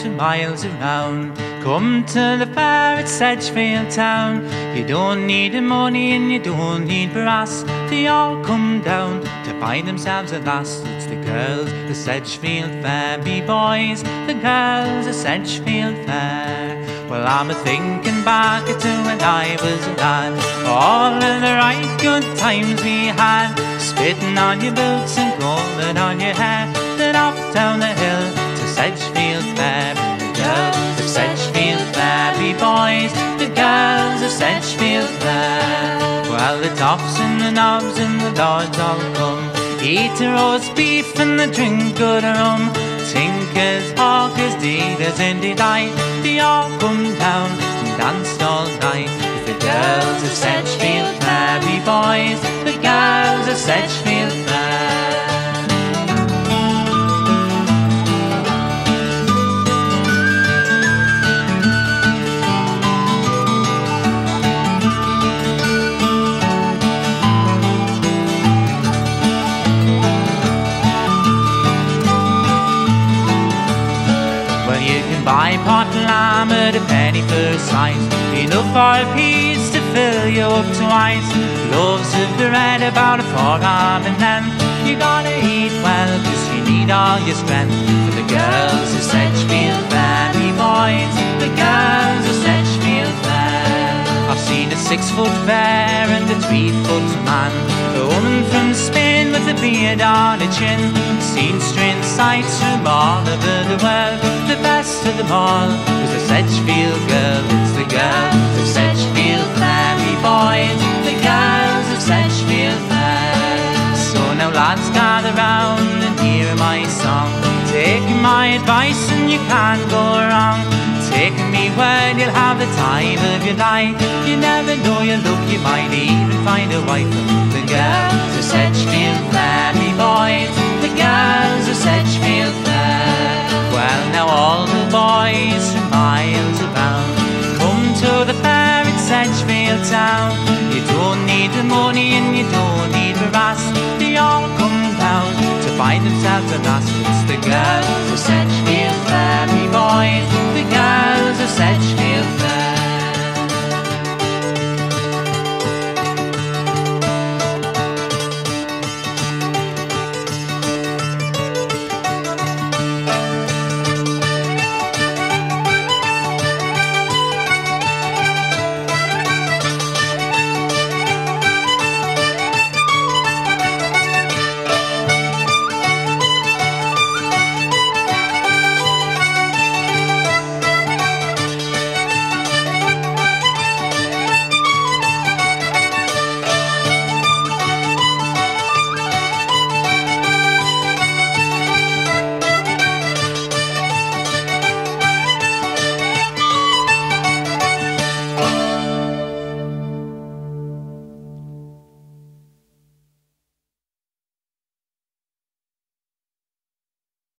miles and miles around. Come to the fair at Sedgefield town. You don't need the money and you don't need brass. They all come down to buy themselves a lass. It's the girls, the Sedgefield fair, be boys, the girls, the Sedgefield fair. Well, I'm a-thinking back to when I was a lad, all of the right good times we had, spitting on your boots and golden on your hair, then off down the hill to Sedgefield fair. The girls of Sedgefield fair, be boys, the girls of Sedgefield fair. Well, the toffs and the nobs and the lords all come, eat a roast beef and they drink good rum. Tinkers, hawkers, dealers in delight, they all come down and danced all night. If the girls of Sedgefield fair, be boys, the girls of Sedgefield fair. Buy pot lamb at a penny per slice, enough for a piece to fill you up twice. Loaves of bread about a forearm in length, you gotta eat well cause you need all your strength. For the girls of Sedgefield fair, be boys, the girls of Sedgefield fair. I've seen a 6-foot bear and a 3-foot man, a woman from Spain with a beard on her chin, seen strange sights from all over the world. The best of them all was a Sedgefield girl. It's the girls of Sedgefield fair, me boys, the girls of Sedgefield fair. So now lads, gather round and hear my song. Take my advice and you can't go wrong. Take me word, you'll have the time of your life. You never know your luck, you might even find a wife. The girls of Sedgefield fair, me boys, the girls of Sedgefield fair. Well, now all the boys from miles around come to the fair at Sedgefield town. You don't need the money and you don't need the brass. They all come down to buy themselves a lass. It's the girls of Sedgefield fair, me boys, the girls of Sedgefield fair.